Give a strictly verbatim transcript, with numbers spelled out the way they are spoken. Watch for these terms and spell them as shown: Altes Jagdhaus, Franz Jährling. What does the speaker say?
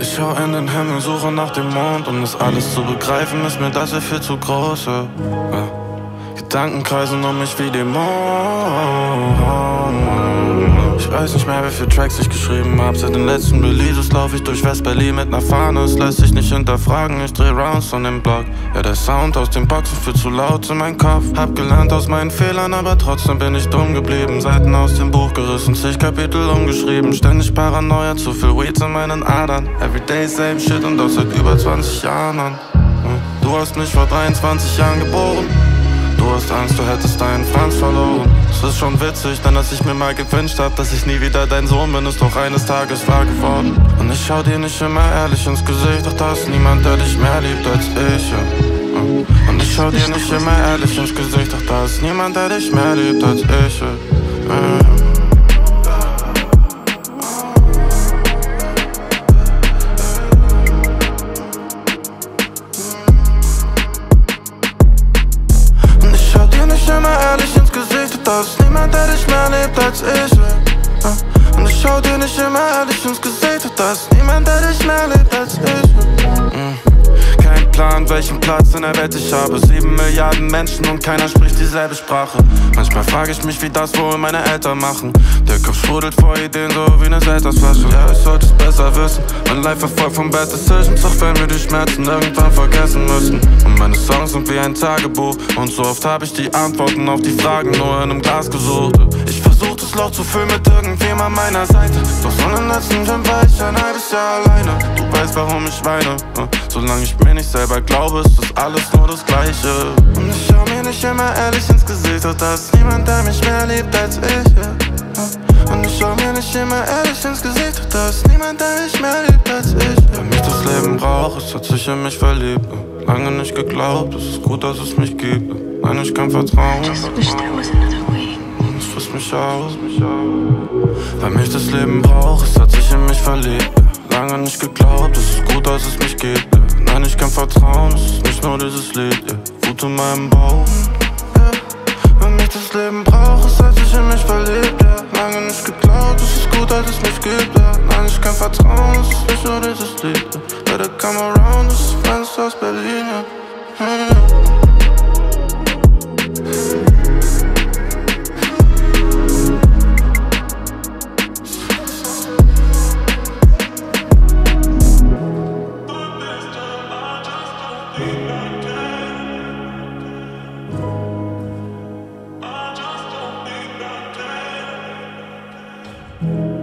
Ich schau in den Himmel, suche nach dem Mond. Um das alles zu begreifen, ist mir dafür viel zu groß. Ja. Gedanken kreisen um mich wie Dämonen. Ich weiß nicht mehr, wie viele Tracks ich geschrieben hab. Seit den letzten Releases lauf ich durch West-Berlin mit ner Fahne. Es lässt sich nicht hinterfragen, ich dreh Rounds an dem Block. Ja, der Sound aus den Boxen führt zu laut in meinen Kopf. Hab gelernt aus meinen Fehlern, aber trotzdem bin ich dumm geblieben. Seiten aus dem Buch gerissen, zig Kapitel umgeschrieben. Ständig Paranoia, zu viel Weeds in meinen Adern. Everyday same shit und das seit über zwanzig Jahren an. Du hast mich vor dreiundzwanzig Jahren geboren. Du hast Angst, du hättest deinen Franz verloren. Es ist schon witzig, denn dass ich mir mal gewünscht hab, dass ich nie wieder dein Sohn bin, ist doch eines Tages wahr geworden. Und ich schau dir nicht immer ehrlich ins Gesicht, doch da ist niemand, der dich mehr liebt als ich. Ja. Und ich schau dir nicht immer ehrlich ins Gesicht, doch da ist niemand, der dich mehr liebt als ich. Ja. Ja. Da ist niemand, der dich mehr liebt als ich. Und ich schau dir nicht immer ehrlich ins Gesicht. Da ist niemand, der dich mehr liebt als ich. Kein Plan, welchen Platz in der Welt ich habe. Sieben Milliarden Menschen und keiner spricht dieselbe Sprache. Manchmal frage ich mich, wie das wohl meine Eltern machen. Der Kopf sprudelt vor Ideen, so wie eine Seltersflasche. Ja, ich sollte es besser wissen. Mein Life verfolgt von Bad Decisions, auch wenn wir die Schmerzen irgendwann vergessen müssen. Und meine Songs sind wie ein Tagebuch. Und so oft hab ich die Antworten auf die Fragen nur in einem Glas gesucht. Ich versuch das Loch zu füllen mit irgendwem an meiner Seite. Doch von den letzten Film war ich ein halbes Jahr alleine. Du weißt, warum ich weine. Solange ich mir nicht selber glaube, ist das alles nur das Gleiche. Und ich schau mir nicht immer ehrlich ins Gesicht. Doch da ist niemand, der mich mehr liebt als ich. Und ich schau mir nicht immer ehrlich ins Gesicht. Doch da ist niemand, der mich mehr liebt als ich. Wenn mich das Leben braucht, es hat sich in mich verliebt. Lange nicht geglaubt, es ist gut, dass es mich gibt. Nein, ich kann vertrauen. Es frisst mich aus. Weil mich das Leben braucht, es hat sich in mich verliebt. Lange nicht geglaubt, es ist gut, dass es mich gibt. Nein, ich kann vertrauen, es ist nicht nur dieses Lied. Wut in meinem Bauch. Weil mich das Leben braucht, es hat sich in mich verliebt. Lange nicht geglaubt, es ist gut, dass es mich gibt. Nein, ich kann vertrauen, es ist nicht nur dieses Lied. Better come around, es ist Franz aus Berlin. Thank you.